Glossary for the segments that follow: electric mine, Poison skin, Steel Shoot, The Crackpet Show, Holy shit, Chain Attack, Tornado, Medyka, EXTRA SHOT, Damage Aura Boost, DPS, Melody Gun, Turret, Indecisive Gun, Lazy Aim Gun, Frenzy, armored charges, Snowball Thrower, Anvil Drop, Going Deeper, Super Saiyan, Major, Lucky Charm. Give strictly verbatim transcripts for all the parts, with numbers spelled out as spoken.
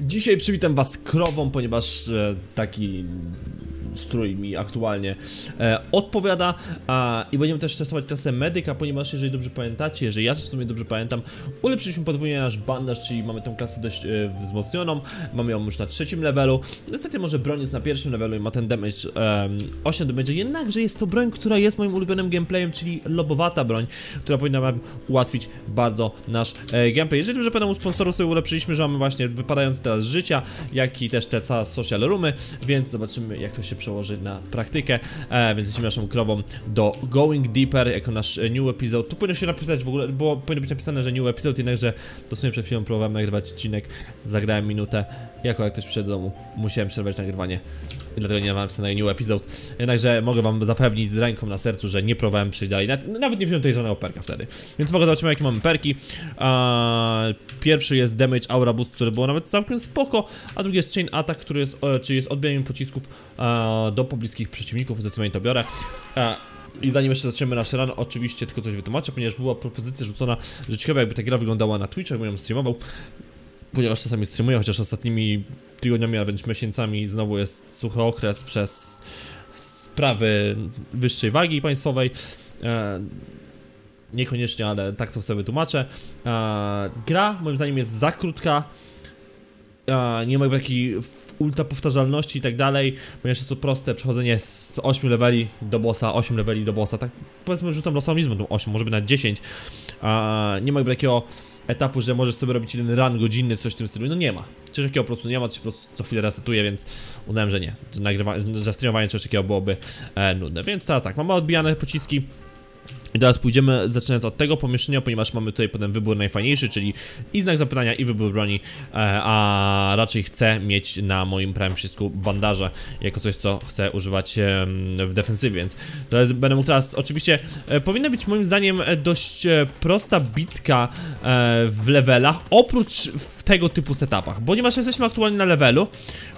Dzisiaj przywitam was krową, ponieważ e, taki strój mi aktualnie e, odpowiada. A, I będziemy też testować klasę Medyka, ponieważ jeżeli dobrze pamiętacie, jeżeli ja w sumie dobrze pamiętam, ulepszyliśmy podwójnie nasz bandaż, czyli mamy tą klasę dość e, wzmocnioną. Mamy ją już na trzecim levelu. Niestety może broń jest na pierwszym levelu i ma ten damage e, osiem damage, jednakże jest to broń, która jest moim ulubionym gameplayem, czyli lobowata broń, która powinna nam ułatwić bardzo nasz e, gameplay. Jeżeli dobrze pamiętam, u sponsorów sobie ulepszyliśmy, że mamy właśnie wypadające teraz życia, jak i też te całe social roomy, więc zobaczymy, jak to się przełożyć na praktykę, e, więc lecimy naszą krową do Going Deeper jako nasz new episode. Tu powinno się napisać w ogóle, bo powinno być napisane, że new episode, jednakże to w sumie przed chwilą próbowałem nagrywać odcinek, zagrałem minutę, jako jak ktoś przyszedł do domu, musiałem przerwać nagrywanie i dlatego nie mam napisane new episode, jednakże mogę wam zapewnić z ręką na sercu, że nie próbowałem przyjść dalej, nawet nie wziąłem tej żadnego perka wtedy, więc w ogóle zobaczymy, jakie mamy perki. eee, Pierwszy jest Damage Aura Boost, który było nawet całkiem spoko, a drugi jest Chain Attack, który jest, czyli jest odbijaniem pocisków eee, do pobliskich przeciwników, zdecydowanie to biorę. E, I zanim jeszcze zaczniemy nasze run, oczywiście tylko coś wytłumaczę, ponieważ była propozycja rzucona, że ciekawe jakby ta gra wyglądała na Twitchu, jakbym ją streamował, ponieważ czasami streamuję, chociaż ostatnimi tygodniami, a wręcz miesięcami znowu jest suchy okres przez sprawy wyższej wagi państwowej. E, niekoniecznie, ale tak to sobie wytłumaczę. E, gra moim zdaniem jest za krótka, e, nie ma takiej ultra powtarzalności i tak dalej, ponieważ jest to proste przechodzenie z ośmiu leveli do bossa, osiem leveli do bossa, tak powiedzmy rzucam losowizmem tą osiem, może by na dziesięć. A nie ma jakby takiego etapu, że możesz sobie robić jeden run godzinny, coś w tym stylu, no nie ma. Coś takiego po prostu nie ma, to się po prostu co chwilę resetuje, więc uznałem, że nie, że streamowanie czegoś takiego byłoby e, nudne, więc teraz tak, mamy odbijane pociski. I teraz pójdziemy, zaczynając od tego pomieszczenia, ponieważ mamy tutaj potem wybór najfajniejszy, czyli i znak zapytania, i wybór broni, a raczej chcę mieć na moim prawym przycisku bandaże, jako coś, co chcę używać w defensywie, więc to będę mógł teraz, oczywiście, powinna być moim zdaniem dość prosta bitka w levelach, oprócz w tego typu setupach, ponieważ jesteśmy aktualnie na levelu,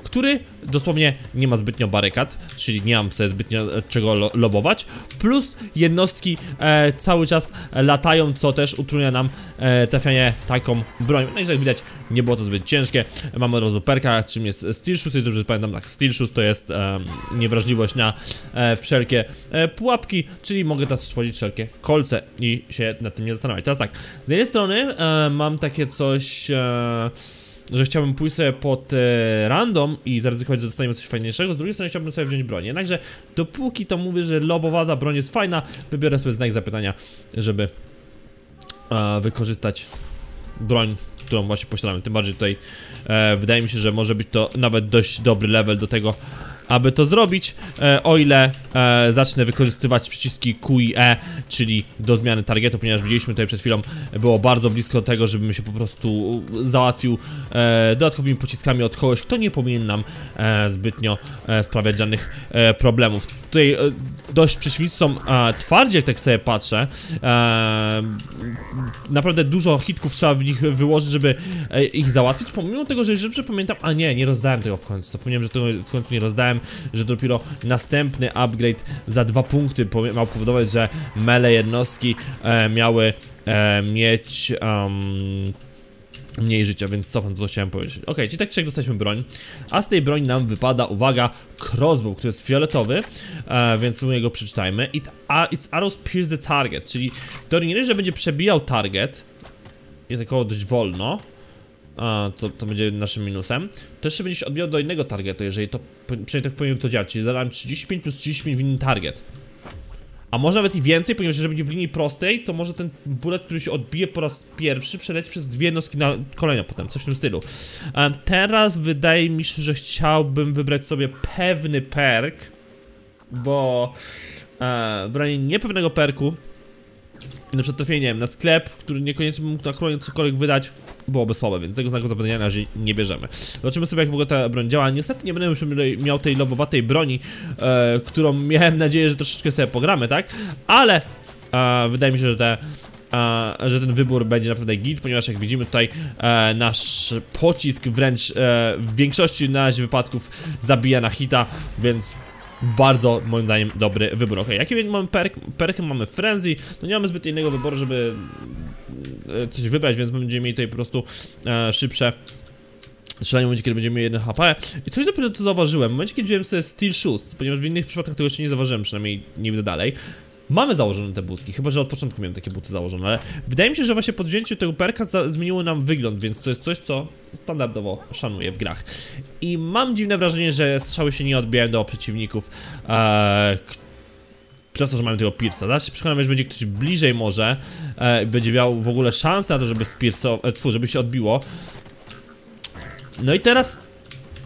który dosłownie nie ma zbytnio barykad, czyli nie mam sobie zbytnio czego lo lobować, plus jednostki E, cały czas latają, co też utrudnia nam e, trafianie taką broń. No i jak widać, nie było to zbyt ciężkie. Mamy od razu perka, czym jest Steel Shoot, jest dobrze pamiętam, tak, Steel Shoot to jest e, niewrażliwość na e, wszelkie e, pułapki, czyli mogę teraz stworzyć wszelkie kolce i się nad tym nie zastanawiać. Teraz tak, z jednej strony e, mam takie coś, e, że chciałbym pójść sobie pod e, random i zaryzykować, że dostaniemy coś fajniejszego. Z drugiej strony chciałbym sobie wziąć broń. Jednakże dopóki to mówię, że lobowata broń jest fajna, wybiorę sobie znak zapytania, żeby e, wykorzystać broń, którą właśnie posiadamy. Tym bardziej tutaj e, wydaje mi się, że może być to nawet dość dobry level do tego, aby to zrobić, e, o ile e, zacznę wykorzystywać przyciski Q i E, czyli do zmiany targetu, ponieważ widzieliśmy tutaj przed chwilą, było bardzo blisko tego, żebym się po prostu załatwił e, dodatkowymi pociskami od kogoś, kto nie powinien nam e, zbytnio e, sprawiać żadnych e, problemów. Tutaj e, dość przeciwnicy są e, twardzi, jak tak sobie patrzę. E, naprawdę dużo hitków trzeba w nich wyłożyć, żeby e, ich załatwić, pomimo tego, że dobrze pamiętam, a nie, nie rozdałem tego w końcu, zapomniałem, że tego w końcu nie rozdałem, że dopiero następny upgrade za dwa punkty miał powodować, że melee jednostki e, miały e, mieć um, mniej życia, więc cofam to, co chciałem powiedzieć. Ok, czyli tak czy jak dostaliśmy broń, a z tej broni nam wypada, uwaga, crossbow, który jest fioletowy, e, więc my go przeczytajmy. It, a, its arrows pierce the target, czyli w teorii nie dość, że będzie przebijał target, jest około dość wolno. A, to, to będzie naszym minusem. To jeszcze będzie się odbijał do innego targetu, jeżeli to, przynajmniej tak powinien to działać, czyli zadałem trzydzieści pięć plus trzydzieści pięć w inny target. A może nawet i więcej, ponieważ jeżeli będzie w linii prostej, to może ten bullet, który się odbije po raz pierwszy, przeleci przez dwie jednostki na kolejną potem, coś w tym stylu. A teraz wydaje mi się, że chciałbym wybrać sobie pewny perk, bo e, branie niepewnego perku i na przykład trafienie, nie wiem, na sklep, który niekoniecznie bym mógł na kolejną cokolwiek wydać, byłoby słabe, więc tego znaku zapytania na razie nie bierzemy. Zobaczymy sobie, jak w ogóle ta broń działa. Niestety nie będę już miał tej lobowatej broni, e, którą miałem nadzieję, że troszeczkę sobie pogramy, tak? Ale e, wydaje mi się, że te E, że ten wybór będzie naprawdę git, ponieważ jak widzimy tutaj e, nasz pocisk wręcz e, w większości na razie wypadków zabija na hita, więc bardzo, moim zdaniem, dobry wybór. Ok, jaki mamy perk? Perk mamy Frenzy. No nie mamy zbyt innego wyboru, żeby coś wybrać, więc będziemy mieli tutaj po prostu e, szybsze strzelanie w momencie, kiedy będziemy mieli jeden H P. I coś dopiero co zauważyłem, w momencie, kiedy wziąłem sobie Steel Shoot, ponieważ w innych przypadkach tego jeszcze nie zauważyłem, przynajmniej nie widzę dalej. Mamy założone te butki, chyba że od początku miałem takie buty założone, ale wydaje mi się, że właśnie po wzięciu tego perka zmieniło nam wygląd, więc to jest coś, co standardowo szanuję w grach. I mam dziwne wrażenie, że strzały się nie odbijają do przeciwników, eee, przez to, że mamy tego piersa. Zaraz się przekonam, że będzie ktoś bliżej może, eee, będzie miał w ogóle szansę na to, żeby, spierso, e, tfu, żeby się odbiło. No i teraz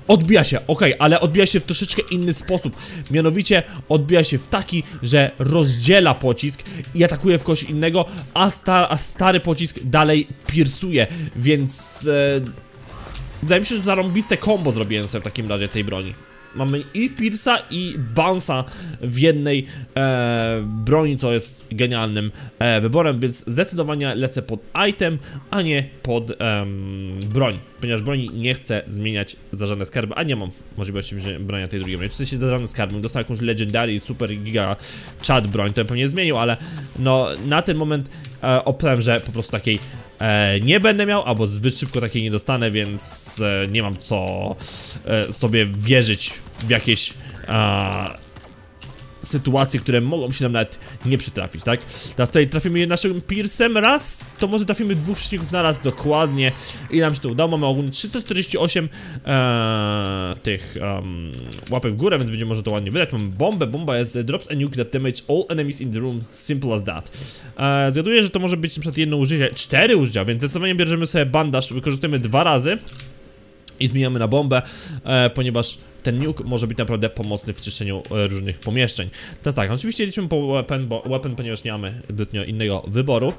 odbija się, okej, okay, ale odbija się w troszeczkę inny sposób. Mianowicie odbija się w taki, że rozdziela pocisk i atakuje w kogoś innego, a, sta a stary pocisk dalej piersuje, więc e, wydaje mi się, że zarąbiste combo zrobiłem sobie w takim razie tej broni. Mamy i piersa, i bounce'a w jednej e, broni, co jest genialnym e, wyborem, więc zdecydowanie lecę pod item, a nie pod e, broń, ponieważ broni nie chcę zmieniać za żadne skarby, a nie mam możliwości brania tej drugiej broni. W sensie za żadne skarby, dostał jakąś legendary, super giga chat broń, to bym pewnie zmienił, ale no na ten moment e, opowiem, że po prostu takiej E, nie będę miał, albo zbyt szybko takiej nie dostanę, więc e, nie mam co e, sobie wierzyć w jakieś e, sytuacje, które mogą się nam nawet nie przytrafić, tak? Teraz tutaj trafimy naszym piersem raz, to może trafimy dwóch przeciwników na raz dokładnie i nam się to udało. Mamy ogólnie trzysta czterdzieści osiem e, tych um, łapek w górę, więc będzie może to ładnie wydać. Mamy bombę, bomba jest drops a nuke that damage all enemies in the room, simple as that. E, zgaduję, że to może być na przykład jedno użycie, cztery użycia, więc zdecydowanie bierzemy sobie bandaż, wykorzystujemy dwa razy i zmieniamy na bombę, e, ponieważ ten nuke może być naprawdę pomocny w czyszczeniu e, różnych pomieszczeń. Teraz tak, oczywiście liczymy po weapon, bo weapon, ponieważ nie mamy zbytnio innego wyboru.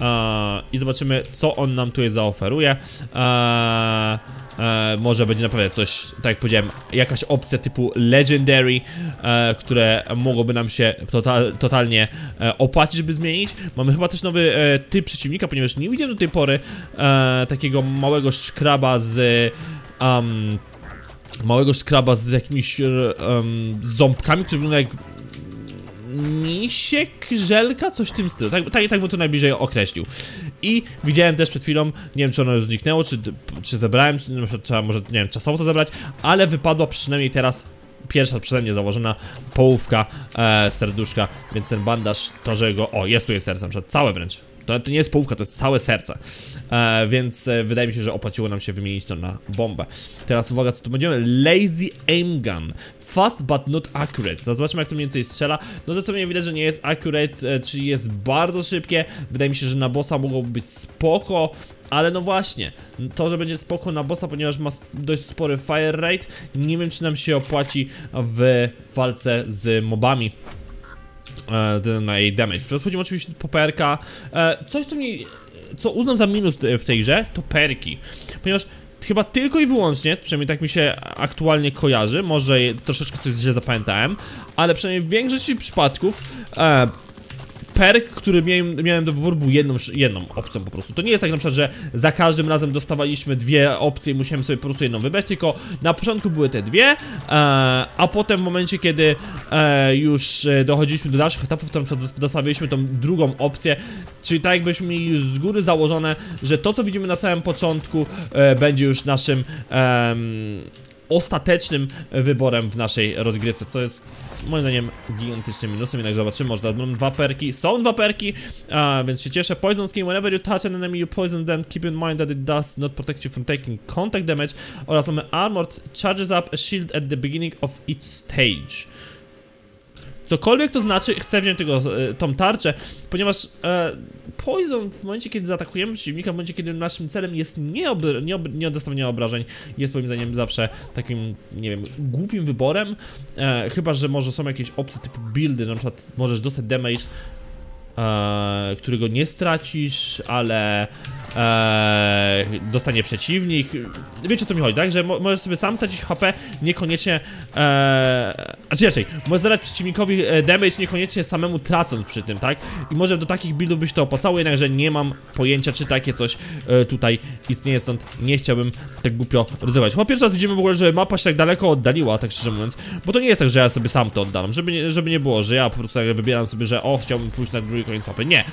E, I zobaczymy, co on nam tutaj zaoferuje. E, e, może będzie naprawdę coś, tak jak powiedziałem, jakaś opcja typu legendary, e, które mogłoby nam się total, totalnie e, opłacić, żeby zmienić. Mamy chyba też nowy e, typ przeciwnika, ponieważ nie widziałem do tej pory e, takiego małego szkraba z... Um, małego skraba z jakimiś um, ząbkami, który wygląda jak misiek, żelka, coś w tym stylu, tak, tak, tak bym to najbliżej określił. I widziałem też przed chwilą, nie wiem czy ono już zniknęło, czy, czy zebrałem, czy, czy, może nie wiem, czasowo to zebrać, ale wypadła przynajmniej teraz pierwsza przeze mnie założona połówka e, serduszka, więc ten bandaż to, że go, o jest tu jest serce, na przykład całe wręcz. To, to nie jest połówka, to jest całe serce, e, więc e, wydaje mi się, że opłaciło nam się wymienić to na bombę. Teraz uwaga, co tu będziemy? Lazy Aim Gun, fast but not accurate. Zobaczmy, jak to mniej więcej strzela. No to co mnie widać, że nie jest accurate, e, czyli jest bardzo szybkie. Wydaje mi się, że na bossa mogłoby być spoko, ale no właśnie, to, że będzie spoko na bossa, ponieważ ma dość spory fire rate, nie wiem, czy nam się opłaci w walce z mobami. Na jej damage. Przechodzimy oczywiście po perka. Coś, co mi, co uznam za minus w tej grze, to perki. Ponieważ chyba tylko i wyłącznie, przynajmniej tak mi się aktualnie kojarzy, może troszeczkę coś źle zapamiętałem, ale przynajmniej w większości przypadków e, perk, który miałem, miałem do wyboru, był jedną, jedną opcją po prostu. To nie jest tak na przykład, że za każdym razem dostawaliśmy dwie opcje i musiałem sobie po prostu jedną wybrać, tylko na początku były te dwie, a potem w momencie, kiedy już dochodziliśmy do dalszych etapów, to na przykład dostawiliśmy tą drugą opcję, czyli tak jakbyśmy mieli już z góry założone, że to, co widzimy na samym początku, będzie już naszym ostatecznym wyborem w naszej rozgrywce, co jest moim zdaniem gigantycznym minusem. Jednak zobaczymy, może będą dwa perki, są dwa perki, uh, więc się cieszę. Poison skin, whenever you touch an enemy you poison them, keep in mind that it does not protect you from taking contact damage. Oraz mamy armored charges up a shield at the beginning of each stage. Cokolwiek to znaczy, chcę wziąć tego, tą tarczę, ponieważ e, poison w momencie, kiedy zaatakujemy przeciwnika, w momencie, kiedy naszym celem jest nie, obr nie, obr nie odstawienie obrażeń, jest moim zdaniem zawsze takim, nie wiem, głupim wyborem, e, chyba że może są jakieś opcje typu buildy, że na przykład możesz dostać damage, e, którego nie stracisz, ale e, dostanie przeciwnik. Wiecie, o co mi chodzi, tak? Że mo możesz sobie sam stracić H P, niekoniecznie e, znaczy raczej, możesz zadać przeciwnikowi damage, niekoniecznie samemu tracąc przy tym, tak? I może do takich buildów byś to opłacało, jednakże nie mam pojęcia, czy takie coś e, tutaj istnieje, stąd nie chciałbym tak głupio rozrywać. Chyba pierwszy raz widzimy w ogóle, że mapa się tak daleko oddaliła, tak szczerze mówiąc, bo to nie jest tak, że ja sobie sam to oddalam, żeby nie, żeby nie było, że ja po prostu wybieram sobie, że o, chciałbym pójść na drugi koniec mapy, nie.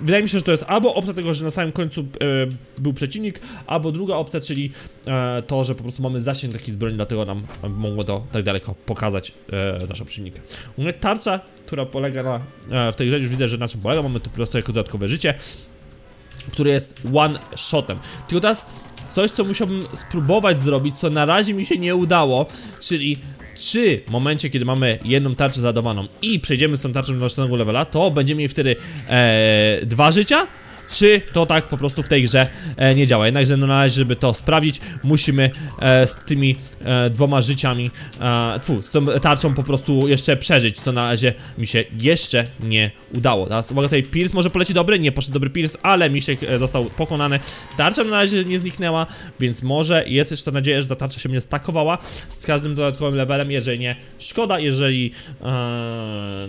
Wydaje mi się, że to jest albo opcja tego, że na samym końcu e, był przeciwnik, albo druga opcja, czyli to, że po prostu mamy zasięg taki z broni, dlatego nam mogło to tak daleko pokazać naszego przeciwnika. Tarcza, która polega na, w tej grze już widzę, że na czym polega, mamy tu po prostu jako dodatkowe życie, które jest one-shotem. Tylko teraz coś, co musiałbym spróbować zrobić, co na razie mi się nie udało, czyli czy w momencie, kiedy mamy jedną tarczę załadowaną i przejdziemy z tą tarczą do następnego levela, to będziemy mieli wtedy e, dwa życia? Czy to tak po prostu w tej grze e, nie działa? Jednakże no, na razie, żeby to sprawdzić, musimy e, z tymi e, dwoma życiami, e, tfu, z tą tarczą po prostu jeszcze przeżyć, co na razie mi się jeszcze nie udało. Teraz uwaga, tutaj Pierce może poleci dobry, nie poszedł dobry Pierce, ale Misiek e, został pokonany. Tarcza na razie nie zniknęła, więc może jest jeszcze nadzieja, że ta tarcza się mnie stakowała z każdym dodatkowym levelem, jeżeli nie, szkoda, jeżeli... E,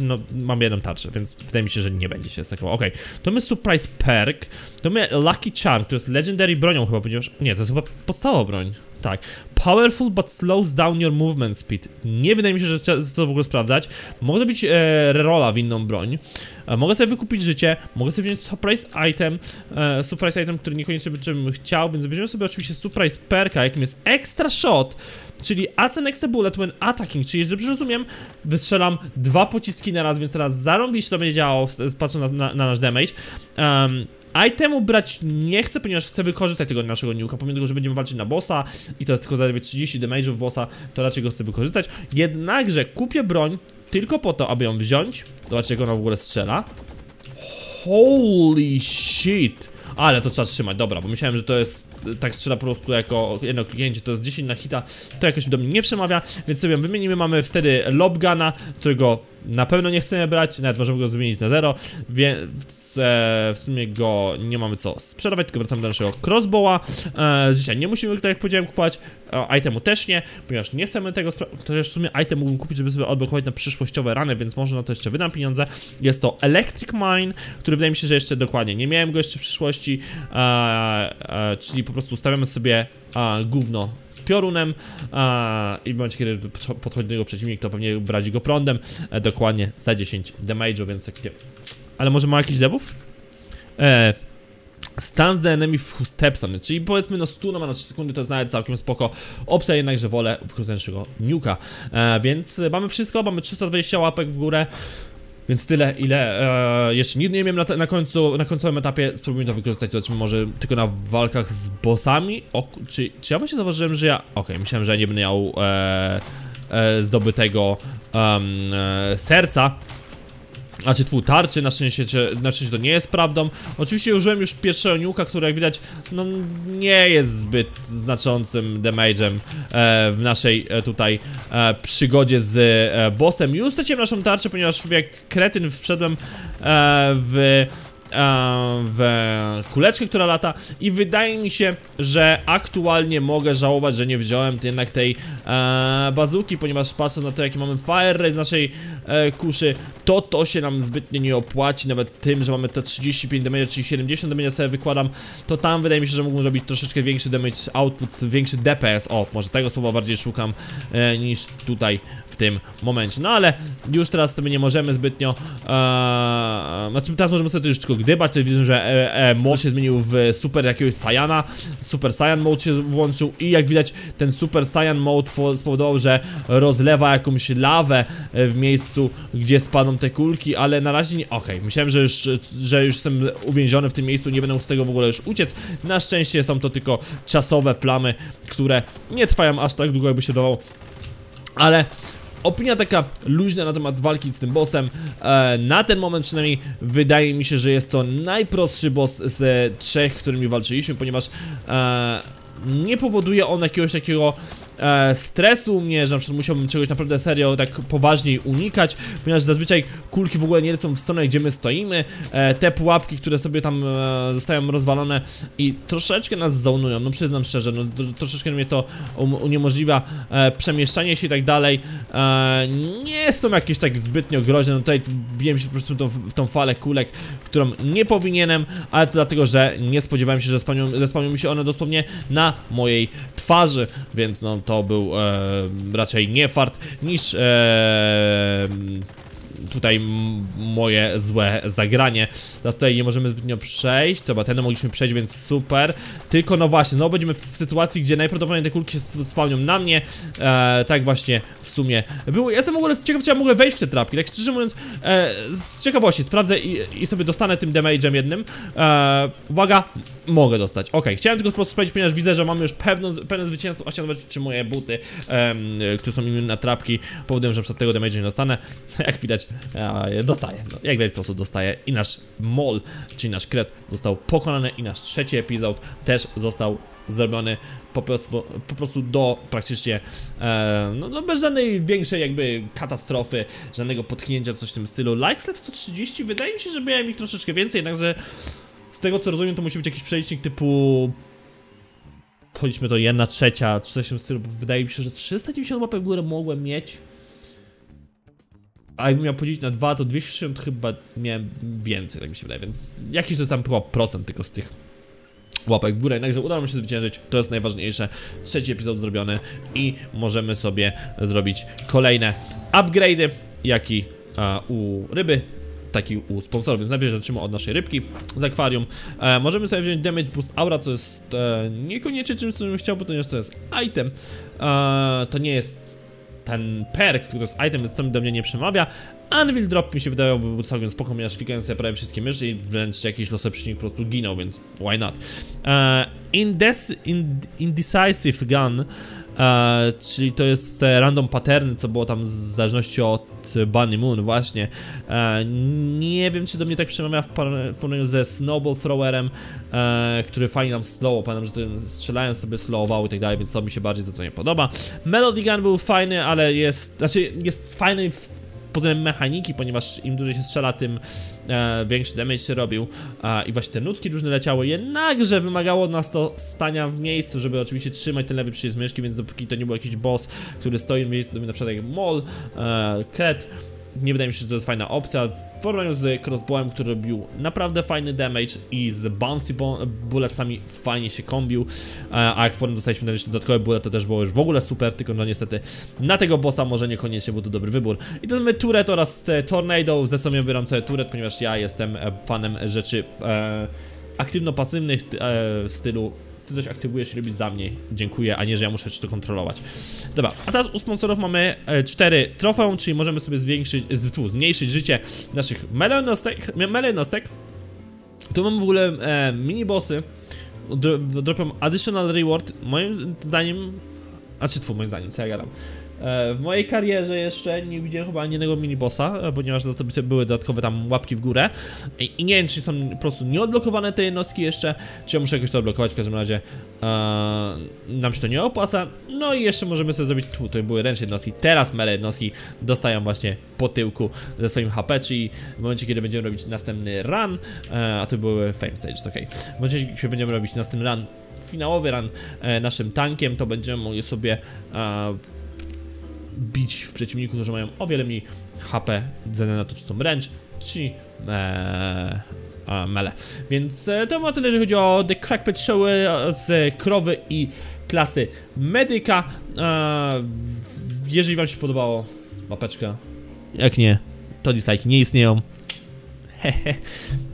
No, mam jedną tarczę, więc wydaje mi się, że nie będzie się z taką. Okej, okay. To mamy Surprise Perk. To mamy Lucky Charm, to jest Legendary bronią chyba, ponieważ... Nie, to jest chyba podstawowa broń. Tak. Powerful but slows down your movement speed. Nie wydaje mi się, że trzeba to w ogóle sprawdzać. Mogę zrobić e, rerolla w inną broń. e, Mogę sobie wykupić życie. Mogę sobie wziąć surprise item, e, Surprise item, który niekoniecznie bym chciał. Więc weźmiemy sobie oczywiście surprise perka, jakim jest extra shot, czyli adds an extra bullet when attacking. Czyli, jeżeli rozumiem, wystrzelam dwa pociski na raz, więc teraz zarąbić to będzie działało, patrząc na, na, na nasz damage. um, Itemu brać nie chcę, ponieważ chcę wykorzystać tego naszego niuka. Pomimo tego, że będziemy walczyć na bossa i to jest tylko zaledwie trzydzieści damage'ów bossa, to raczej go chcę wykorzystać. Jednakże kupię broń tylko po to, aby ją wziąć. Zobaczcie, jak ona w ogóle strzela. Holy shit! Ale to trzeba trzymać, dobra, bo myślałem, że to jest... Tak strzela po prostu jako jedno kliknięcie, to jest dziesięć na hita. To jakoś do mnie nie przemawia, więc sobie ją wymienimy. Mamy wtedy Lobgana, którego na pewno nie chcemy brać, nawet możemy go zmienić na zero. Więc e, w sumie go nie mamy co sprzedawać, tylko wracamy do naszego crossbowa. e, Życia nie musimy, tak jak powiedziałem, kupować. e, Itemu też nie, ponieważ nie chcemy tego. Też w sumie item mógłbym kupić, żeby sobie odblokować na przyszłościowe rany, więc może na to jeszcze wydam pieniądze. Jest to electric mine, który wydaje mi się, że jeszcze dokładnie nie miałem go jeszcze w przyszłości. e, e, Czyli po prostu stawiamy sobie a, gówno z piorunem a, i w momencie, kiedy podchodzi do jego przeciwnik, to pewnie brazi go prądem, e, dokładnie za dziesięć damage'u, więc takie... Ale może ma jakiś debuff? E, Stans the enemy who steps on it, czyli powiedzmy no sto na trzy sekundy, to jest nawet całkiem spoko opcja, jednakże wolę wykorzystać naszego nuka. E, więc mamy wszystko, mamy trzysta dwadzieścia łapek w górę. Więc tyle, ile e, jeszcze nigdy nie miałem na, na końcu, na końcowym etapie. Spróbujmy to wykorzystać, zobaczmy, może tylko na walkach z bossami. O, czy, czy ja właśnie zauważyłem, że ja... Okej, okay, myślałem, że ja nie będę miał e, e, zdobytego um, e, serca. A czy twój tarczy, na szczęście, na szczęście to nie jest prawdą. Oczywiście użyłem już pierwszego niuka, który jak widać, no nie jest zbyt znaczącym damage'em e, w naszej e, tutaj e, przygodzie z e, bossem. Już straciłem naszą tarczę, ponieważ jak kretyn wszedłem e, w... w kuleczkę, która lata, i wydaje mi się, że aktualnie mogę żałować, że nie wziąłem jednak tej e, bazuki, ponieważ patrząc na to, jaki mamy fire rate z naszej e, kuszy, to to się nam zbytnio nie opłaci, nawet tym, że mamy te trzydzieści pięć damage, czyli siedemdziesiąt damage sobie wykładam, to tam wydaje mi się, że mógłbym zrobić troszeczkę większy damage output, większy D P S, o, może tego słowa bardziej szukam e, niż tutaj w tym momencie. No ale już teraz sobie nie możemy zbytnio e, znaczy teraz możemy sobie to już tylko gdybać, to widzę, że e, e, mod się zmienił w super jakiegoś Saiyana. Super Saiyan mode się włączył i jak widać ten Super Saiyan mode spowodował, że rozlewa jakąś lawę w miejscu, gdzie spadną te kulki, ale na razie nie... Okej, okay. Myślałem, że już, że już jestem uwięziony w tym miejscu, nie będę mógł z tego w ogóle już uciec. Na szczęście są to tylko czasowe plamy, które nie trwają aż tak długo, jakby się dawało, ale... Opinia taka luźna na temat walki z tym bossem. e, Na ten moment przynajmniej wydaje mi się, że jest to najprostszy boss z trzech, którymi walczyliśmy, ponieważ e, nie powoduje on jakiegoś takiego e, stresu u mnie, że na przykład musiałbym czegoś naprawdę serio tak poważniej unikać, ponieważ zazwyczaj kulki w ogóle nie lecą w stronę, gdzie my stoimy. e, Te pułapki, które sobie tam e, zostają rozwalone i troszeczkę nas zonują, no przyznam szczerze, no troszeczkę mnie to uniemożliwia e, przemieszczanie się i tak dalej. e, Nie są jakieś tak zbytnio groźne, no tutaj biłem się po prostu tą, w tą falę kulek, którą nie powinienem, ale to dlatego, że nie spodziewałem się, że zespamią mi się one dosłownie na mojej twarzy, więc no to był e, raczej nie fart niż e, tutaj moje złe zagranie. Teraz tutaj nie możemy zbytnio przejść. Dobra, ten mogliśmy przejść, więc super. Tylko no właśnie, no będziemy w sytuacji, gdzie najprawdopodobniej te kulki się spawnią na mnie. e, Tak właśnie w sumie było. Ja jestem w ogóle ciekaw, czy ja mogę wejść w te trapki. Tak szczerze mówiąc, e, z ciekawości sprawdzę i, i sobie dostanę tym damage'em jednym. e, Uwaga, mogę dostać. Okej, okay. Chciałem tylko po prostu sprawdzić, ponieważ widzę, że mamy już pewną, pewne zwycięstwo. A chciałem zobaczyć, czy moje buty, em, które są inne na trapki, powodują, że przed tego damage nie dostanę. Jak widać, e, dostaję. No, jak widać, po prostu dostaję. I nasz mol, czyli nasz kret, został pokonany. I nasz trzeci epizod też został zrobiony po prostu, po prostu do praktycznie e, no, no bez żadnej większej jakby katastrofy, żadnego potknięcia, coś w tym stylu. Likeslep sto trzydzieści, wydaje mi się, że miałem ich troszeczkę więcej, jednakże z tego co rozumiem, to musi być jakiś przelicznik typu, powiedzmy to jedna trzecia, coś w tym stylu. Wydaje mi się, że trzysta dziewięćdziesiąt łapek w górę mogłem mieć. A jakbym miał podzielić na dwa, to dwieście sześćdziesiąt chyba miałem więcej, tak mi się wydaje, więc jakiś to jest tam chyba procent tylko z tych łapek w górę, jednakże udało mi się zwyciężyć, to jest najważniejsze. Trzeci epizod zrobiony i możemy sobie zrobić kolejne upgrade'y, jak i a, u ryby, taki u sponsorów, więc najpierw zaczniemy od naszej rybki z akwarium. E, możemy sobie wziąć Damage Boost Aura, co jest e, niekoniecznie czymś, co bym chciał, bo to nie jest, to jest item. E, to nie jest ten perk, który jest item, więc to mi do mnie nie przemawia. Anvil Drop mi się wydawał, by był całkiem spoko, ponieważ klikałem sobie prawie wszystkie myszy i wręcz jakiś losowy przeciwnik po prostu ginął, więc why not. E, indes, ind, Indecisive Gun, e, czyli to jest te random patterny, co było tam w zależności od Bunny Moon właśnie. e, Nie wiem, czy do mnie tak przemawia w porównaniu ze Snowball Throwerem, e, który fajnie nam slowo, pamiętam, że ten strzelają sobie slowowały i tak dalej, więc to mi się bardziej za co nie podoba. Melody Gun był fajny, ale jest, znaczy jest fajny w pod względem mechaniki, ponieważ im dłużej się strzela, tym e, większy damage się robił, e, i właśnie te nutki różne leciały, jednakże wymagało od nas to stania w miejscu, żeby oczywiście trzymać ten lewy przycisk myszki, więc dopóki to nie był jakiś boss, który stoi w miejscu, na przykład jak Mol, e, Kret, nie wydaje mi się, że to jest fajna opcja. W porównaniu z crossbowem, który robił naprawdę fajny damage i z bouncy bulletsami fajnie się kombił, a jak potem dostaliśmy jeszcze dodatkowe bullet, to też było już w ogóle super, tylko no niestety na tego bossa może niekoniecznie był to dobry wybór. I to mamy Turret oraz Tornado, ze sobą wybieram sobie Turret, ponieważ ja jestem fanem rzeczy e, aktywno-pasywnych, e, w stylu ty coś aktywujesz i robisz za mnie, dziękuję, a nie, że ja muszę to kontrolować. Dobra, a teraz u sponsorów mamy e, cztery trofeum, czyli możemy sobie zwiększyć, z, tu, zmniejszyć życie naszych melenostek. Tu mamy w ogóle e, minibossy, dro, dropią additional reward, moim zdaniem, a czy tfu, moim zdaniem, co ja gadam. E, w mojej karierze jeszcze nie widziałem chyba ani jednego minibossa, ponieważ za to były dodatkowe tam łapki w górę. I, I nie wiem, czy są po prostu nieodblokowane te jednostki jeszcze, czy ja muszę jakoś to odblokować, w każdym razie e, nam się to nie opłaca. No i jeszcze możemy sobie zrobić, tu, to były ręczne jednostki, teraz melee jednostki dostają właśnie po tyłku ze swoim H P, czyli w momencie, kiedy będziemy robić następny run, e, a to były fame stages, okej. W momencie, kiedy będziemy robić następny run, finałowy run e, naszym tankiem, to będziemy mogli sobie e, bić w przeciwniku, którzy mają o wiele mniej H P, ze względu na to, czy są wręcz, czy ee, a, mele. Więc e, to ma tyle, jeżeli chodzi o The Crackpet Show z krowy i klasy Medyka. E, jeżeli wam się podobało, łapeczka. Jak nie, to dislike nie istnieją. Hehe.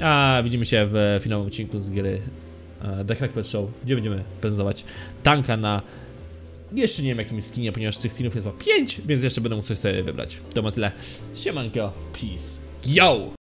A widzimy się w finalnym odcinku z gry e, The Crackpet Show, gdzie będziemy prezentować tanka na jeszcze nie wiem jakim skinie, ponieważ tych skinów jest chyba pięć, więc jeszcze będę mógł coś sobie wybrać. To ma tyle. Siemanko, peace, yo!